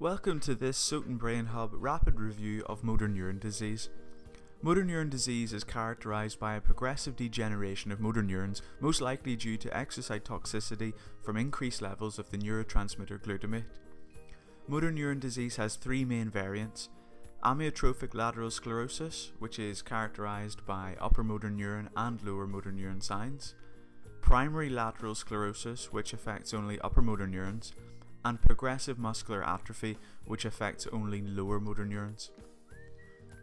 Welcome to this Soton Brain Hub rapid review of motor neurone disease. Motor neurone disease is characterised by a progressive degeneration of motor neurons, most likely due to exercise toxicity from increased levels of the neurotransmitter glutamate. Motor neurone disease has three main variants: amyotrophic lateral sclerosis, which is characterised by upper motor neuron and lower motor neuron signs; primary lateral sclerosis, which affects only upper motor neurons; and progressive muscular atrophy, which affects only lower motor neurons.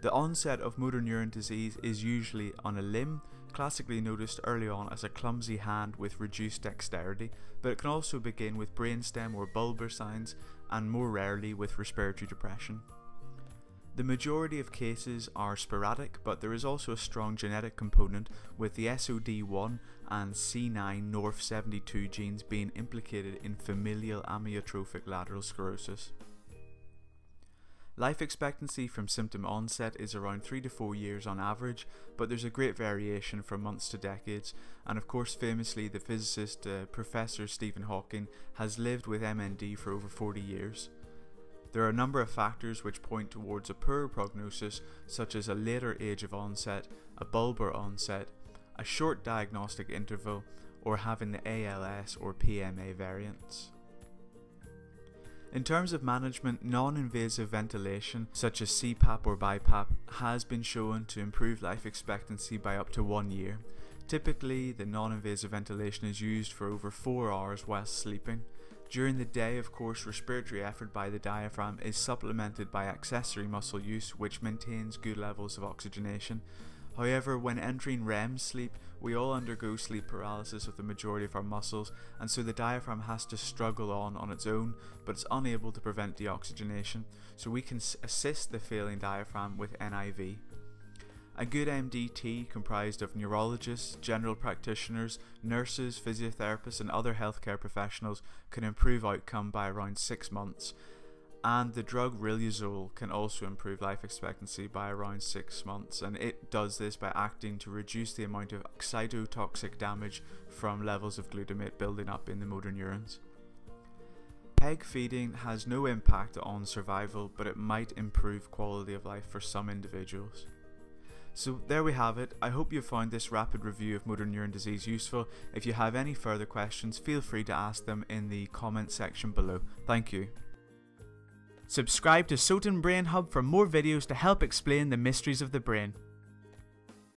The onset of motor neurone disease is usually on a limb, classically noticed early on as a clumsy hand with reduced dexterity, but it can also begin with brainstem or bulbar signs and more rarely with respiratory depression. The majority of cases are sporadic, but there is also a strong genetic component, with the SOD1 and C9orf72 genes being implicated in familial amyotrophic lateral sclerosis. Life expectancy from symptom onset is around 3 to 4 years on average, but there's a great variation from months to decades, and of course famously the physicist Professor Stephen Hawking has lived with MND for over 40 years. There are a number of factors which point towards a poorer prognosis, such as a later age of onset, a bulbar onset, a short diagnostic interval, or having the ALS or PMA variants. In terms of management, non-invasive ventilation, such as CPAP or BiPAP, has been shown to improve life expectancy by up to 1 year. Typically, the non-invasive ventilation is used for over 4 hours whilst sleeping. During the day, of course, respiratory effort by the diaphragm is supplemented by accessory muscle use, which maintains good levels of oxygenation. However, when entering REM sleep, we all undergo sleep paralysis of the majority of our muscles, and so the diaphragm has to struggle on its own, but it's unable to prevent deoxygenation, so we can assist the failing diaphragm with NIV. A good MDT comprised of neurologists, general practitioners, nurses, physiotherapists and other healthcare professionals can improve outcome by around 6 months, and the drug Riluzole can also improve life expectancy by around 6 months, and it does this by acting to reduce the amount of cytotoxic damage from levels of glutamate building up in the motor neurons. PEG feeding has no impact on survival, but it might improve quality of life for some individuals. So there we have it. I hope you found this rapid review of motor neurone disease useful. If you have any further questions, feel free to ask them in the comment section below. Thank you. Subscribe to Soton Brain Hub for more videos to help explain the mysteries of the brain.